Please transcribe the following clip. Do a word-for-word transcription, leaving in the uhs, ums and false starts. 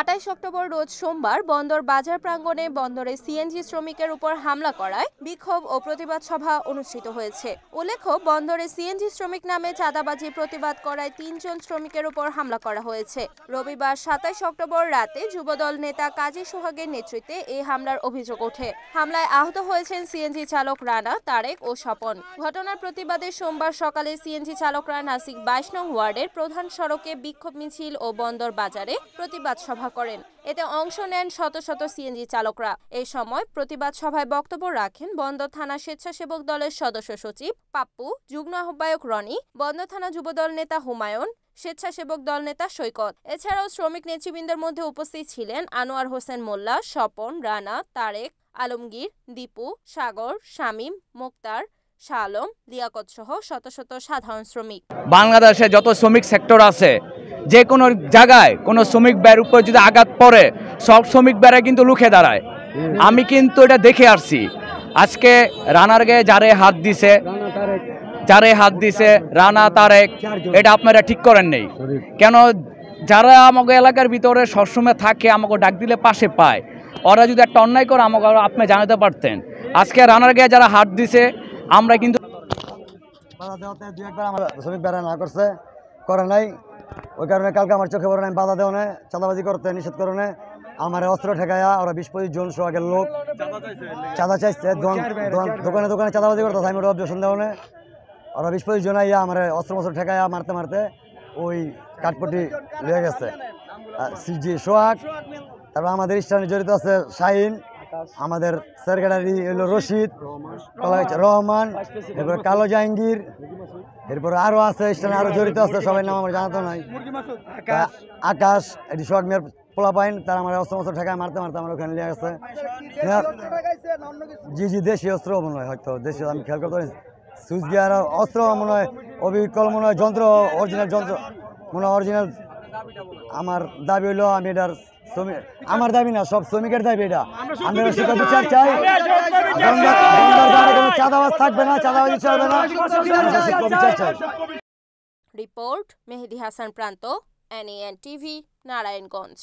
আটাইশ October রোজ সোমবার বন্দর বাজার প্রাঙ্গণে বন্দরে সিএনজি শ্রমিকের উপর হামলা করায় বিক্ষোভ ও প্রতিবাদ সভা অনুষ্ঠিত হয়েছে। উল্লেখ্য, বন্দরে সিএনজি শ্রমিক নামে চাঁদাবাজি প্রতিবাদ করায় তিনজন শ্রমিকের উপর হামলা করা হয়েছে। রবিবার সাতাইশ অক্টোবর রাতে যুবদল নেতা কাজী সোহাগের নেতৃত্বে এই হামলার অভিযোগ ওঠে। হামলায় আহত হয়েছেন সিএনজি চালক রানা, তারেক ও স্বপন। ঘটনার প্রতিবাদে সোমবার সকালে সিএনজি চালকরা নাসিক বাইশ নং ওয়ার্ডের প্রধান সড়কে বিক্ষোভ মিছিল ও বন্দর বাজারে প্রতিবাদ সভা করেন। এতে অংশ নেন শত শত সিএনজি চালকরা। এই সময় প্রতিবাদ সভায় বক্তব্য রাখেন বন্দর থানা স্বেচ্ছাসেবক দলের সদস্য সচিব পাপ্পু, যুগ্ম আহ্বায়ক রনি, বন্দর থানা যুবদল নেতা হুমায়ুন, স্বেচ্ছাসেবক দল নেতা সৈকত। এছাড়াও শ্রমিক নেতৃবৃন্দের মধ্যে উপস্থিত ছিলেন আনোয়ার হোসেন মোল্লা, স্বপন, রানা, তারেক, আলমগীর, দীপু, সাগর, শামীম, মোক্তার, শালম, লিয়াকত সহ শত শত সাধারণ শ্রমিক। বাংলাদেশে যত শ্রমিক সেক্টর আছে, যে কোনো জায়গায় কোনো শ্রমিক ব্যয়ের উপর যদি আঘাত পড়ে, সব শ্রমিক ব্যয়রা কিন্তু লুকে দাঁড়ায়। আমি কিন্তু এটা দেখে আসছি। আজকে রানার গায়ে যারে হাত দিছে যারে হাত দিছে রানা, তারেক, এটা আপনারা ঠিক করেন নেই কেন? যারা আমাকে এলাকার ভিতরে সবসময় থাকে, আমাকে ডাক দিলে পাশে পায়, ওরা যদি একটা অন্যায় করে আমাকে আপনি জানাতে পারতেন। আজকে রানার গায়ে যারা হাত দিছে, আমরা কিন্তু শ্রমিক বেড়া না করছে করে নাই, ওই কারণে কালকে আমার চোখে পড়ে নাই। বাধা দেওয়া নেই, চাঁদাবাজি করতে নিষেধ করে নেই, আমার অস্ত্র ঠেকায়া ওরা বিশ পঁচিশ জন সোহাগের লোক চাঁদা চাইছে, দোকানে দোকানে চাঁদাবাজি করতে। আমি ওটা অবজেকশন দেওয়া নেই, ওরা বিশ পঁচিশ জন আইয়া আমার অস্ত্র মস্ত্র ঠেকায়া মারতে মারতে ওই কাঠপটি লেগে গেছে। সিজি সোহাগ, তারপর আমাদের স্টানে জড়িত আছে শাহিন, আমাদের সেক্রেটারি হলো রশিদ, রহমান, এরপরে কালো জাহাঙ্গীর, এরপরে আরও আছে স্টানে আরও জড়িত আছে, সবাই নাম আমার জানাতো নাই। আকাশ, এটি সোহাগ মেয়ের পোলা পাইন, তারা আমার অস্ত্র মস্ত্র ঠেকায় মারতে মারতে আমার ওখানে নিয়ে গেছে। জি জি দেশি অস্ত্র মনে হয়, হয়তো দেশি, আমি খেয়াল করতে পারি। সুইচ গিয়ার অস্ত্র মনে হয়, অবিকল মনে হয়, যন্ত্র অরিজিনাল যন্ত্র মনে হয় অরিজিনাল। আমার দাবি হলো, আমি এটার শ্রমিক, আমার দাবি না, সব শ্রমিকের দাবি। এটা আমরা সেটা বিচার চাই। চাঁদাবাজ থাকবে না, চাঁদাবাজি চলবে না, বিচার চাই। রিপোর্ট মেহেদী হাসান প্রান্ত, এন এন টিভি, নারায়ণগঞ্জ।